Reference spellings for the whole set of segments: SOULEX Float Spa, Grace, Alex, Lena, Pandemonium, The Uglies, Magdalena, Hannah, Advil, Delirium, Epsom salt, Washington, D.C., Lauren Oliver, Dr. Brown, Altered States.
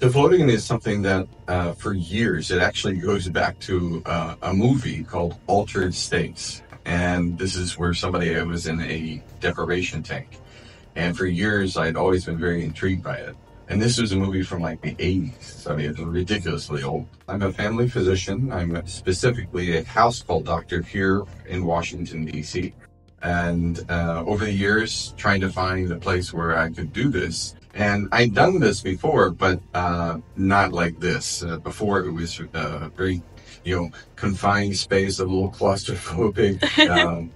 So floating is something that for years, it actually goes back to a movie called Altered States. And this is where somebody was in a deprivation tank. And for years, I'd always been very intrigued by it. And this was a movie from like the 80s. I mean, it's ridiculously old. I'm a family physician. I'm specifically a house call doctor here in Washington, D.C. And over the years, trying to find a place where I could do this. And I'd done this before, but not like this. Before it was very, confined space, a little claustrophobic.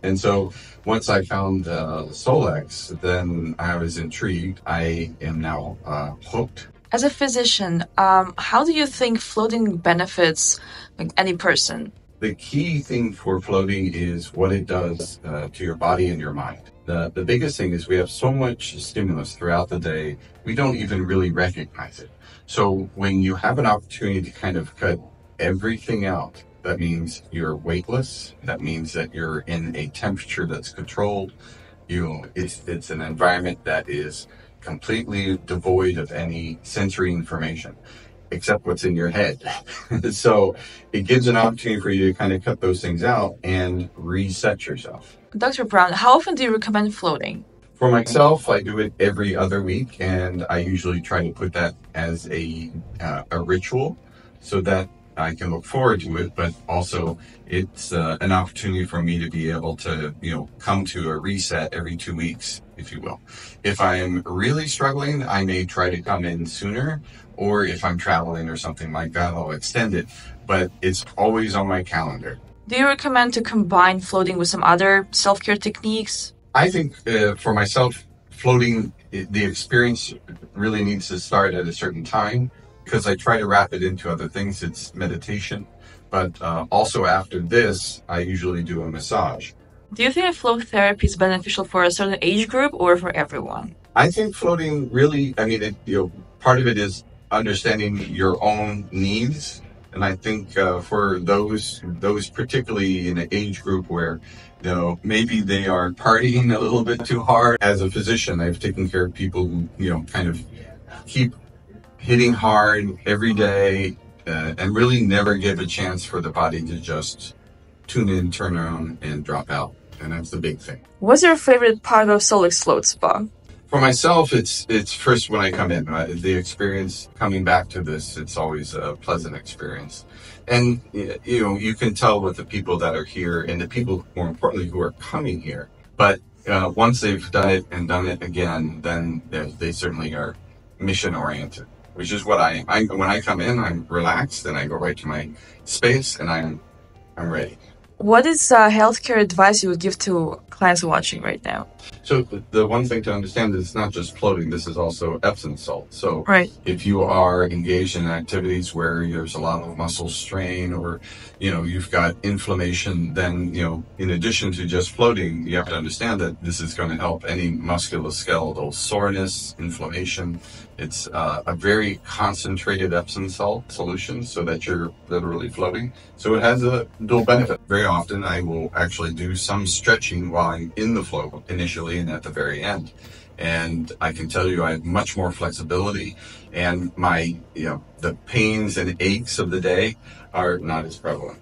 And so once I found SOULEX, then I was intrigued. I am now hooked. As a physician, how do you think floating benefits any person? The key thing for floating is what it does to your body and your mind. The biggest thing is we have so much stimulus throughout the day, we don't even really recognize it. So when you have an opportunity to kind of cut everything out, that means you're weightless, that means that you're in a temperature that's controlled, it's an environment that is completely devoid of any sensory information, except what's in your head. So it gives an opportunity for you to kind of cut those things out and reset yourself. Dr. Brown, how often do you recommend floating? For myself, I do it every other week, and I usually try to put that as a ritual so that I can look forward to it, but also it's an opportunity for me to be able to, come to a reset every 2 weeks, if you will. If I'm really struggling, I may try to come in sooner, or if I'm traveling or something like that, I'll extend it, but it's always on my calendar. Do you recommend to combine floating with some other self-care techniques? I think for myself, floating, the experience really needs to start at a certain time, because I try to wrap it into other things. It's meditation, but also after this, I usually do a massage. Do you think float therapy is beneficial for a certain age group or for everyone? I think floating really, part of it is understanding your own needs. And I think for those particularly in an age group where, maybe they are partying a little bit too hard. As a physician, I've taken care of people who, kind of keep hitting hard every day, and really never give a chance for the body to just tune in, turn around, and drop out. And that's the big thing. What's your favorite part of SOULEX Float Spa? For myself, it's first when I come in. The experience coming back to this, it's always a pleasant experience. And, you can tell with the people that are here and the people, more importantly, who are coming here. But once they've done it again, then they certainly are mission-oriented. Which is what I when I come in, I'm relaxed and I go right to my space and I'm ready. What is healthcare advice you would give to clients watching right now? So the one thing to understand is it's not just floating. This is also Epsom salt. So if you are engaged in activities where there's a lot of muscle strain or, you've got inflammation, then, in addition to just floating, you have to understand that this is going to help any musculoskeletal soreness, inflammation. It's a very concentrated Epsom salt solution so that you're literally floating. So it has a dual benefit. Very often I will actually do some stretching while I'm in the float initially and at the very end. And I can tell you I have much more flexibility and my, the pains and aches of the day are not as prevalent.